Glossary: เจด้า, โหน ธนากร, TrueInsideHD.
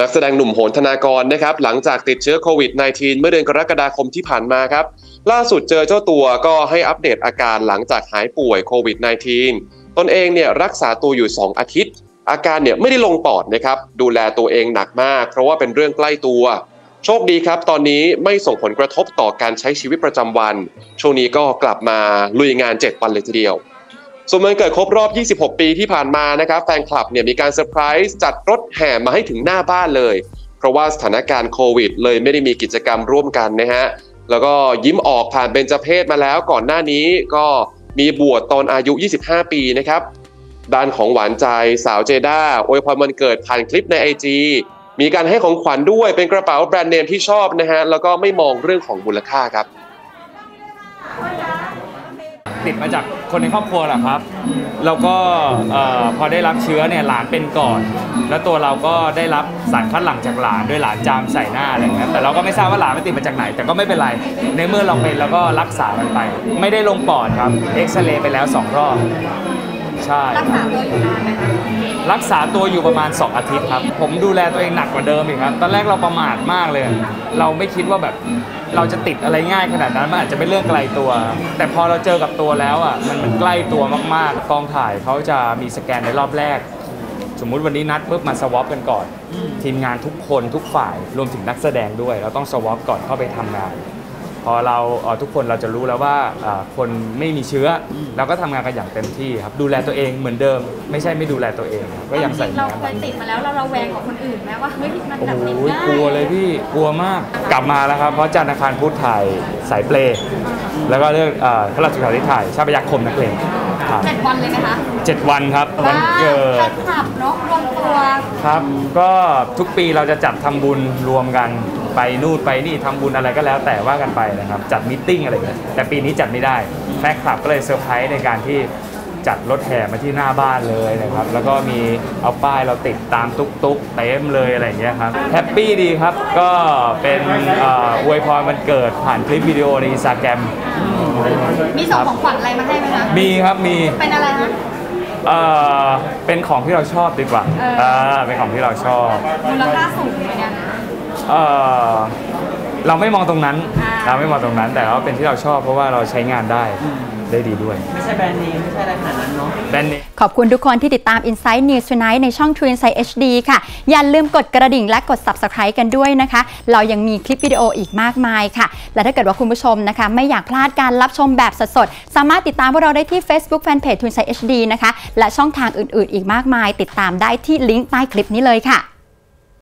นักแสดงหนุ่มโหนธนากรนะครับหลังจากติดเชื้อโควิด -19 เมื่อเดือนกรกฎาคมที่ผ่านมาครับล่าสุดเจอเจ้าตัวก็ให้อัปเดตอาการหลังจากหายป่วยโควิด -19 ตนเองเนี่ยรักษาตัวอยู่2 อาทิตย์อาการเนี่ยไม่ได้ลงปอดนะครับดูแลตัวเองหนักมากเพราะว่าเป็นเรื่องใกล้ตัวโชคดีครับตอนนี้ไม่ส่งผลกระทบต่อการใช้ชีวิตประจำวันช่วงนี้ก็กลับมาลุยงาน7 วันเลยทีเดียวส่วนวันเกิดครบรอบ26 ปีที่ผ่านมานะครับแฟนคลับเนี่ยมีการเซอร์ไพรส์จัดรถแห่มาให้ถึงหน้าบ้านเลยเพราะว่าสถานการณ์โควิดเลยไม่ได้มีกิจกรรมร่วมกันนะฮะแล้วก็ยิ้มออกผ่านเบญจเพสมาแล้วก่อนหน้านี้ก็มีบวชตอนอายุ25 ปีนะครับด้านของหวานใจสาวเจด้าอวยพรวันเกิดผ่านคลิปใน IG มีการให้ของขวัญด้วยเป็นกระเป๋าแบรนด์เนมที่ชอบนะฮะแล้วก็ไม่มองเรื่องของมูลค่าครับติดมาจากคนในครอบครัวแหละครับแล้วก็พอได้รับเชื้อเนี่ยหลานเป็นก่อนแล้วตัวเราก็ได้รับสารคัดหลั่งจากหลานด้วยหลานจามใส่หน้าอะไรเงี้ยแต่เราก็ไม่ทราบว่าหลานมันติดมาจากไหนแต่ก็ไม่เป็นไรในเมื่อเราเป็นแล้วก็รักษามันไปไม่ได้ลงปอดครับเอ็กซเรย์ไปแล้ว2 รอบใช่รักษาตัวอยู่ประมาณ2 อาทิตย์ครับผมดูแลตัวเองหนักกว่าเดิมอีกครับตอนแรกเราประมาทมากเลยเราไม่คิดว่าแบบเราจะติดอะไรง่ายขนาดนั้นมันอาจจะเป็นเรื่องไกลตัวแต่พอเราเจอกับตัวแล้วอ่ะมันใกล้ตัวมากๆกองถ่ายเขาจะมีสแกนในรอบแรกสมมุติวันนี้นัดปุ๊บมาสวอปกันก่อนทีมงานทุกคนทุกฝ่ายรวมถึงนักแสดงด้วยเราต้องสวอปก่อนเข้าไปทำงานพอเราทุกคนเราจะรู้แล้วว่าคนไม่มีเชื้อเราก็ทำงานกันอย่างเต็มที่ครับดูแลตัวเองเหมือนเดิมไม่ใช่ไม่ดูแลตัวเองก็ยังใส่เราเคยติดมาแล้วเราระแวงของคนอื่นไหมว่าเฮ้ยมันแบบติดได้กลัวเลยพี่กลัวมากกลับมาแล้วครับเพราะจันทร์อังคารพุธถ่ายสายเปลแล้วก็เรื่องพระราชกฤษถ่ายชาติพยัคฆ์คมนักเลง7 วันเลยไหมคะ7 วันครับวันเกิดขับรถรวมตัวครับก็ทุกปีเราจะจัดทำบุญรวมกันไปนู่นไปนี่ทำบุญอะไรก็แล้วแต่ว่ากันไปนะครับจัดมิทติ้งอะไรกันแต่ปีนี้จัดไม่ได้แฟนคลับก็เลยเซอร์ไพรส์ในการที่จัดรถแห่มาที่หน้าบ้านเลยนะครับแล้วก็มีเอาป้ายเราติดตามตุ๊กเต็มเลยอะไรอย่างเงี้ยครับแฮปปี้ดีครับก็เป็นอวยพรวันเกิดผ่านคลิปวิดีโอใน Instagram มีส่งของขวัญอะไรมาให้ไหมคะมีครับมีเป็นอะไรคะเป็นของที่เราชอบดีกว่าเป็นของที่เราชอบมูลค่าสูงเลยเนี่ยเราไม่มองตรงนั้นเราไม่มองตรงนั้นแต่ว่าเป็นที่เราชอบเพราะว่าเราใช้งานได้ดีด้วยไม่ใช่แบรนด์นี้ไม่ใช่อะไรขนาดนั้นเนาะแบรนด์นี้ขอบคุณทุกคนที่ติดตาม Insight News Tonight ในช่อง True Insight HD ค่ะอย่าลืมกดกระดิ่งและกด Subscribe กันด้วยนะคะเรายังมีคลิปวิดีโออีกมากมายค่ะและถ้าเกิดว่าคุณผู้ชมนะคะไม่อยากพลาดการรับชมแบบสดๆสามารถติดตามพวกเราได้ที่ Facebook Fanpage True Insight HD นะคะและช่องทางอื่นๆอีกมากมายติดตามได้ที่ลิงก์ใต้คลิปนี้เลยค่ะ